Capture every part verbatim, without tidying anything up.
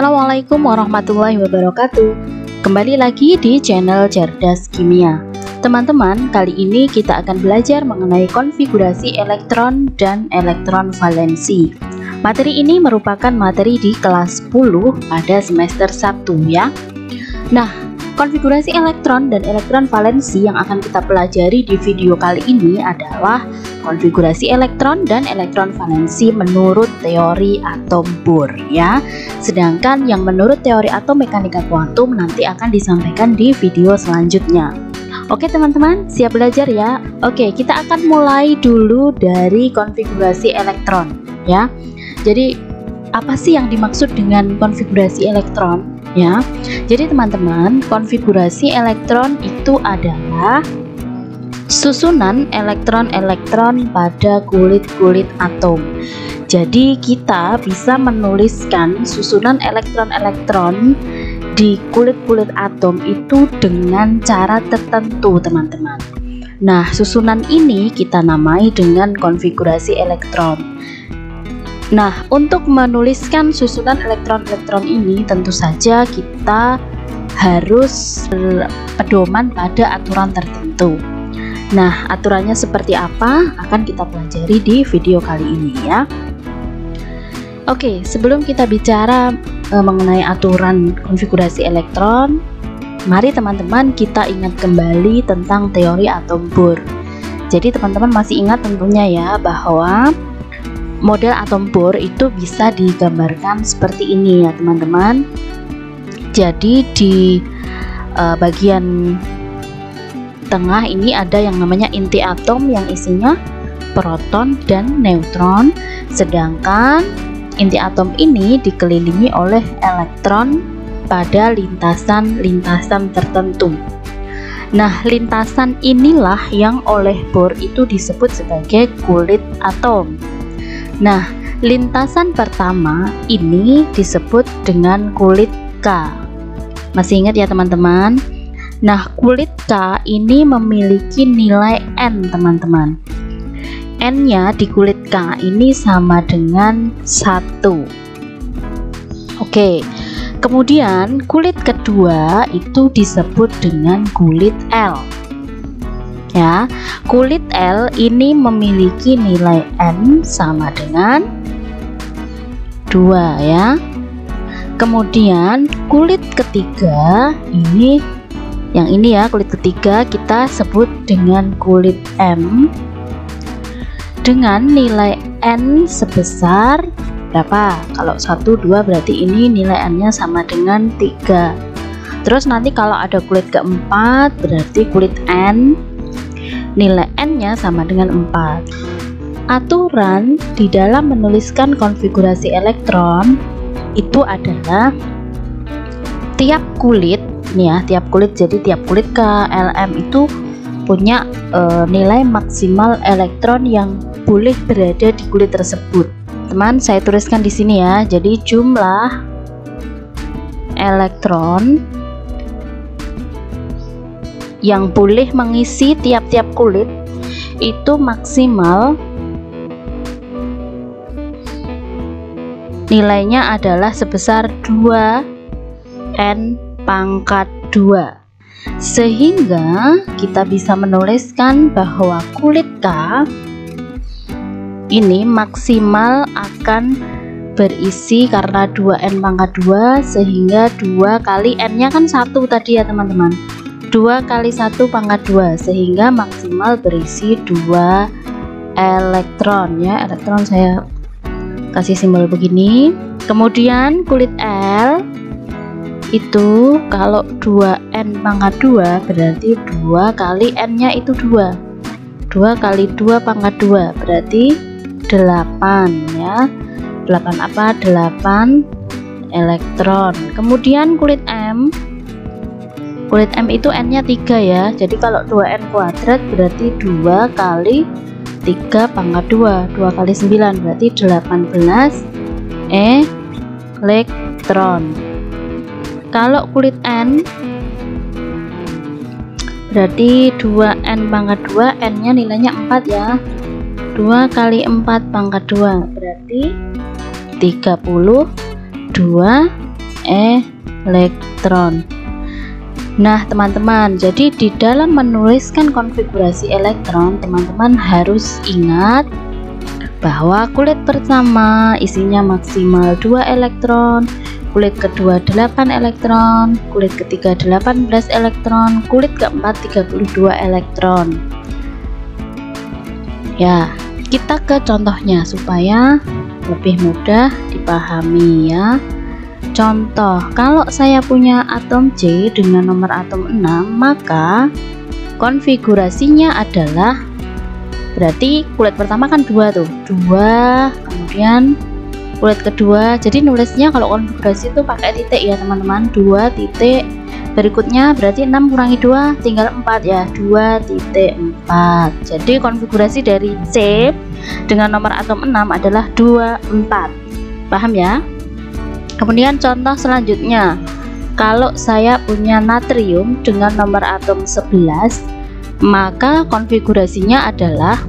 Assalamualaikum warahmatullahi wabarakatuh. Kembali lagi di channel Cerdas Kimia. Teman-teman, kali ini kita akan belajar mengenai konfigurasi elektron dan elektron valensi. Materi ini merupakan materi di kelas sepuluh pada semester Sabtu ya. Nah, konfigurasi elektron dan elektron valensi yang akan kita pelajari di video kali ini adalah konfigurasi elektron dan elektron valensi menurut teori atom Bohr ya. Sedangkan yang menurut teori atom mekanika kuantum nanti akan disampaikan di video selanjutnya. Oke teman-teman, siap belajar ya? Oke, kita akan mulai dulu dari konfigurasi elektron ya. Jadi apa sih yang dimaksud dengan konfigurasi elektron ya? Jadi teman-teman, konfigurasi elektron itu adalah susunan elektron-elektron pada kulit-kulit atom. Jadi kita bisa menuliskan susunan elektron-elektron di kulit-kulit atom itu dengan cara tertentu teman-teman. Nah, susunan ini kita namai dengan konfigurasi elektron. Nah, untuk menuliskan susunan elektron-elektron ini tentu saja kita harus berpedoman pada aturan tertentu. Nah, aturannya seperti apa akan kita pelajari di video kali ini ya. Oke, sebelum kita bicara e, mengenai aturan konfigurasi elektron, mari teman-teman kita ingat kembali tentang teori atom Bohr. Jadi teman-teman masih ingat tentunya ya bahwa model atom Bohr itu bisa digambarkan seperti ini ya teman-teman. Jadi di e, bagian tengah ini ada yang namanya inti atom yang isinya proton dan neutron, sedangkan inti atom ini dikelilingi oleh elektron pada lintasan-lintasan tertentu. Nah, lintasan inilah yang oleh Bohr itu disebut sebagai kulit atom. Nah, lintasan pertama ini disebut dengan kulit K. Masih ingat ya teman-teman? Nah, kulit K ini memiliki nilai N teman-teman. N-nya di kulit K ini sama dengan satu. Oke, kemudian kulit kedua itu disebut dengan kulit L ya. Kulit L ini memiliki nilai N sama dengan dua ya. Kemudian kulit ketiga ini, yang ini ya, kulit ketiga kita sebut dengan kulit M dengan nilai N sebesar berapa? Kalau satu, dua berarti ini nilai N-nya sama dengan tiga. Terus nanti kalau ada kulit keempat berarti kulit N, nilai N-nya sama dengan empat. Aturan di dalam menuliskan konfigurasi elektron itu adalah tiap kulit nih ya, tiap kulit, jadi tiap kulit K L M itu punya e, nilai maksimal elektron yang boleh berada di kulit tersebut. Teman, saya tuliskan di sini ya. Jadi jumlah elektron yang boleh mengisi tiap-tiap kulit itu maksimal nilainya adalah sebesar dua N pangkat dua, sehingga kita bisa menuliskan bahwa kulit K ini maksimal akan berisi karena dua N pangkat dua, sehingga dua kali N-nya kan satu tadi ya teman-teman, dua kali satu pangkat dua, sehingga maksimal berisi dua elektron ya. Elektron saya kasih simbol begini. Kemudian kulit L itu kalau dua N pangkat dua berarti dua kali N nya itu dua, dua kali dua pangkat dua berarti delapan ya. Delapan apa? Delapan elektron. Kemudian kulit M, kulit M itu N nya tiga ya. Jadi kalau dua N kuadrat berarti dua kali tiga pangkat dua, dua kali sembilan berarti delapan belas elektron. Kalau kulit N berarti dua N pangkat dua, N nya nilainya empat ya, dua kali empat pangkat dua berarti tiga puluh dua elektron. Nah teman-teman, jadi di dalam menuliskan konfigurasi elektron, teman-teman harus ingat bahwa kulit pertama isinya maksimal dua elektron, kulit kedua delapan elektron, kulit ketiga delapan belas elektron, kulit keempat tiga puluh dua elektron. Ya, kita ke contohnya supaya lebih mudah dipahami ya. Contoh, kalau saya punya atom C dengan nomor atom enam, maka konfigurasinya adalah, berarti kulit pertama kan dua tuh, dua, kemudian kulit kedua, jadi nulisnya kalau konfigurasi itu pakai titik ya teman-teman, dua titik, berikutnya berarti enam kurangi dua tinggal empat ya, dua titik empat. Jadi konfigurasi dari C dengan nomor atom enam adalah dua, empat, paham ya. Kemudian contoh selanjutnya, kalau saya punya natrium dengan nomor atom sebelas, maka konfigurasinya adalah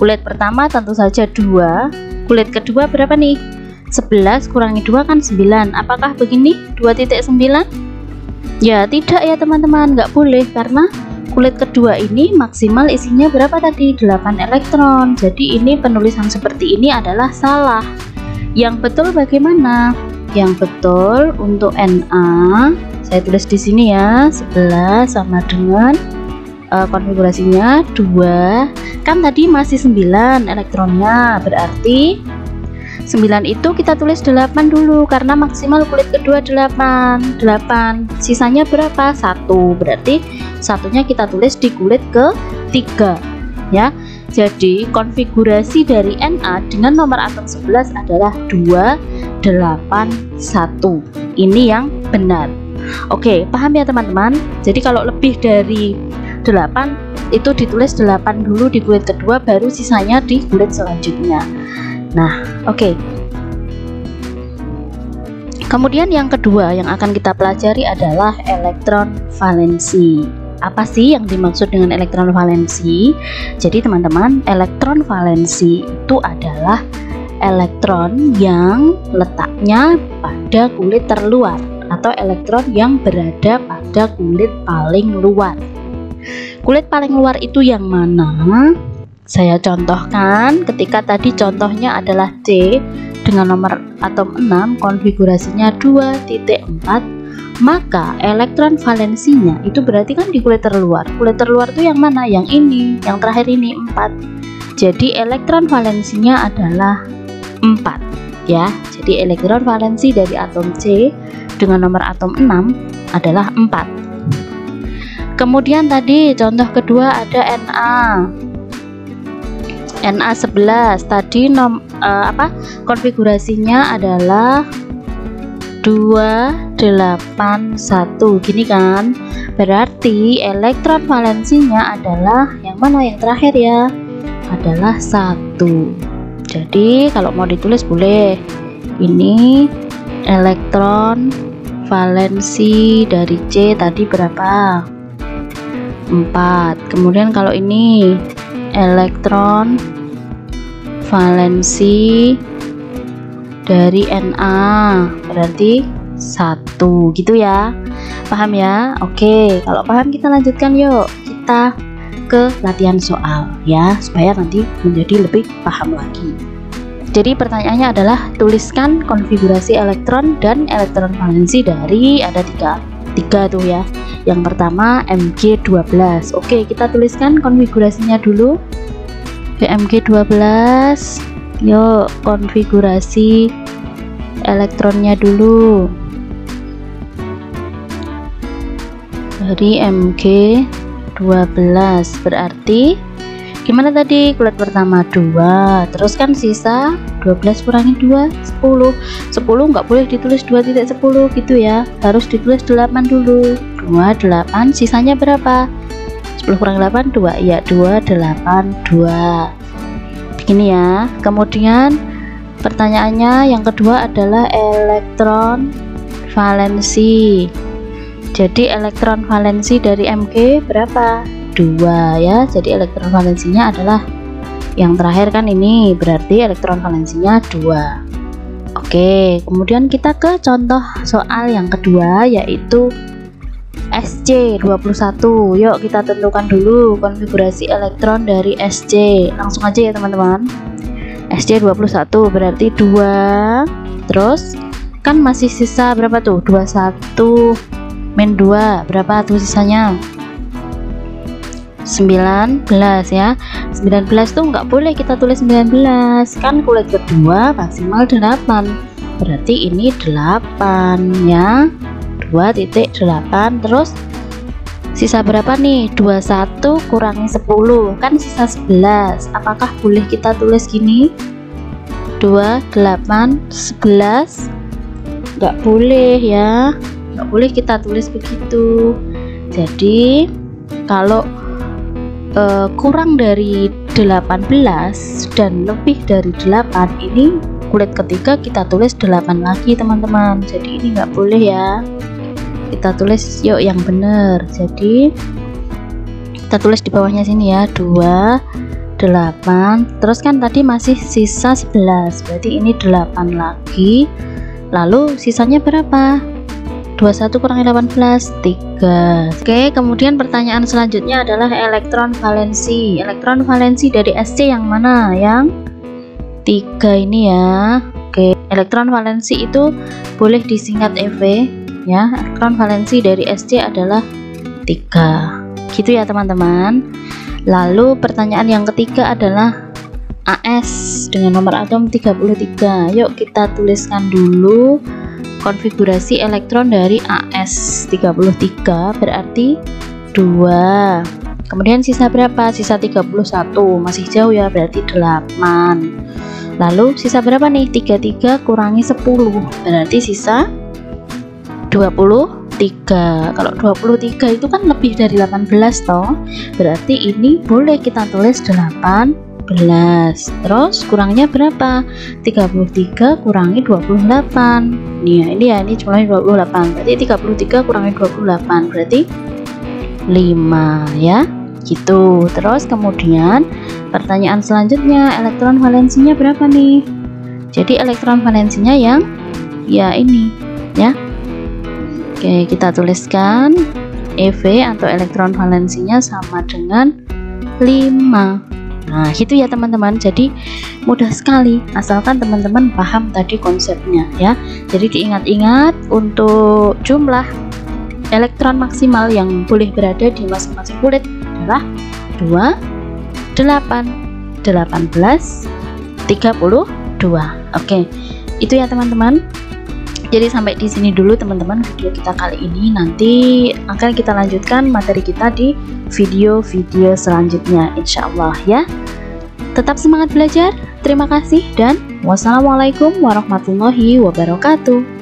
kulit pertama tentu saja dua, kulit kedua berapa nih? sebelas kurangi dua kan sembilan. Apakah begini? dua titik sembilan? Ya tidak ya teman-teman, nggak boleh, karena kulit kedua ini maksimal isinya berapa tadi? delapan elektron. Jadi ini penulisan seperti ini adalah salah. Yang betul bagaimana? Yang betul untuk Na saya tulis di sini ya, sebelas sama dengan uh, konfigurasinya dua, kan tadi masih sembilan elektronnya, berarti sembilan itu kita tulis delapan dulu karena maksimal kulit kedua delapan, delapan sisanya berapa? satu, berarti satunya kita tulis di kulit ketiga ya. Jadi konfigurasi dari Na dengan nomor atom sebelas adalah dua, delapan, satu. Ini yang benar. Oke, paham ya teman-teman? Jadi kalau lebih dari delapan itu ditulis delapan dulu di kulit kedua, baru sisanya di kulit selanjutnya. Nah oke, okay. Kemudian yang kedua yang akan kita pelajari adalah elektron valensi. Apa sih yang dimaksud dengan elektron valensi? Jadi teman-teman, elektron valensi itu adalah elektron yang letaknya pada kulit terluar atau elektron yang berada pada kulit paling luar. Kulit paling luar itu yang mana? Saya contohkan ketika tadi contohnya adalah C dengan nomor atom enam, konfigurasinya dua titik empat, maka elektron valensinya itu berarti kan di kulit terluar. Kulit terluar itu yang mana? Yang ini, yang terakhir ini empat. Jadi elektron valensinya adalah empat ya. Jadi elektron valensi dari atom C dengan nomor atom enam adalah empat. Kemudian tadi contoh kedua ada Na, Na sebelas. Tadi nom eh, apa konfigurasinya adalah dua delapan satu. Gini kan? Berarti elektron valensinya adalah yang mana? Yang terakhir ya? Adalah satu. Jadi kalau mau ditulis boleh. Ini elektron valensi dari C tadi berapa? empat. Kemudian kalau ini elektron valensi dari Na berarti satu gitu ya. Paham ya? Oke, kalau paham kita lanjutkan yuk. Kita ke latihan soal ya, supaya nanti menjadi lebih paham lagi. Jadi pertanyaannya adalah tuliskan konfigurasi elektron dan elektron valensi dari, ada tiga tiga tuh ya. Yang pertama M G dua belas. Oke, kita tuliskan konfigurasinya dulu. M G dua belas. Yuk, konfigurasi elektronnya dulu. Dari M G dua belas berarti gimana tadi? Kulit pertama dua, terus kan sisa dua belas kurangi dua, sepuluh. sepuluh nggak boleh ditulis dua titik sepuluh gitu ya. Harus ditulis delapan dulu. dua, delapan, sisanya berapa? sepuluh kurang delapan, dua, ya dua, delapan, dua. Begini ya. Kemudian pertanyaannya yang kedua adalah elektron valensi. Jadi elektron valensi dari Mg berapa? dua ya. Jadi elektron valensinya adalah yang terakhir kan ini, berarti elektron valensinya dua. Oke, Oke, kemudian kita ke contoh soal yang kedua, yaitu S C dua puluh satu. Yuk kita tentukan dulu konfigurasi elektron dari S C. Langsung aja ya teman-teman. S C dua puluh satu berarti dua, terus kan masih sisa berapa tuh? dua puluh satu min dua, berapa tuh sisanya? sembilan belas ya. Sembilan belas tuh nggak boleh kita tulis sembilan belas, kan kulit kedua maksimal delapan, berarti ini delapan ya, dua titik delapan. Terus sisa berapa nih? Dua puluh satu kurangi sepuluh, kan sisa sebelas. Apakah boleh kita tulis gini? Dua puluh delapan sebelas? Nggak boleh ya, nggak boleh kita tulis begitu. Jadi kalau Uh, kurang dari delapan belas dan lebih dari delapan, ini kulit ketiga kita tulis delapan lagi teman-teman. Jadi ini nggak boleh ya, kita tulis yuk yang bener. Jadi kita tulis di bawahnya sini ya, dua puluh delapan, terus kan tadi masih sisa sebelas, berarti ini delapan lagi. Lalu sisanya berapa? dua puluh satu kurang delapan belas, tiga. Oke, kemudian pertanyaan selanjutnya adalah elektron valensi. Elektron valensi dari S C yang mana? Yang tiga ini ya. Oke, elektron valensi itu boleh disingkat E V ya. Elektron valensi dari S C adalah tiga. Gitu ya teman-teman. Lalu pertanyaan yang ketiga adalah A S dengan nomor atom tiga puluh tiga. Yuk kita tuliskan dulu konfigurasi elektron dari A S tiga puluh tiga, berarti dua. Kemudian sisa berapa? Sisa tiga puluh satu, masih jauh ya, berarti delapan. Lalu sisa berapa nih? tiga puluh tiga kurangi sepuluh, berarti sisa dua puluh tiga. Kalau dua puluh tiga itu kan lebih dari delapan belas toh, berarti ini boleh kita tulis delapan. Terus kurangnya berapa? tiga puluh tiga kurangi dua puluh delapan. Nih ya, ini ya, ini jumlahnya dua puluh delapan. Berarti tiga puluh tiga kurangi dua puluh delapan berarti lima ya. Gitu. Terus kemudian pertanyaan selanjutnya, elektron valensinya berapa nih? Jadi elektron valensinya yang ya ini ya. Oke, kita tuliskan E V atau elektron valensinya sama dengan lima. Nah gitu ya teman-teman. Jadi mudah sekali asalkan teman-teman paham tadi konsepnya ya. Jadi diingat-ingat untuk jumlah elektron maksimal yang boleh berada di masing-masing kulit adalah dua, delapan, delapan belas, tiga puluh dua. Oke, itu ya teman-teman. Jadi sampai di sini dulu teman-teman video kita kali ini. Nanti akan kita lanjutkan materi kita di video-video selanjutnya, insya Allah ya. Tetap semangat belajar. Terima kasih dan wassalamualaikum warahmatullahi wabarakatuh.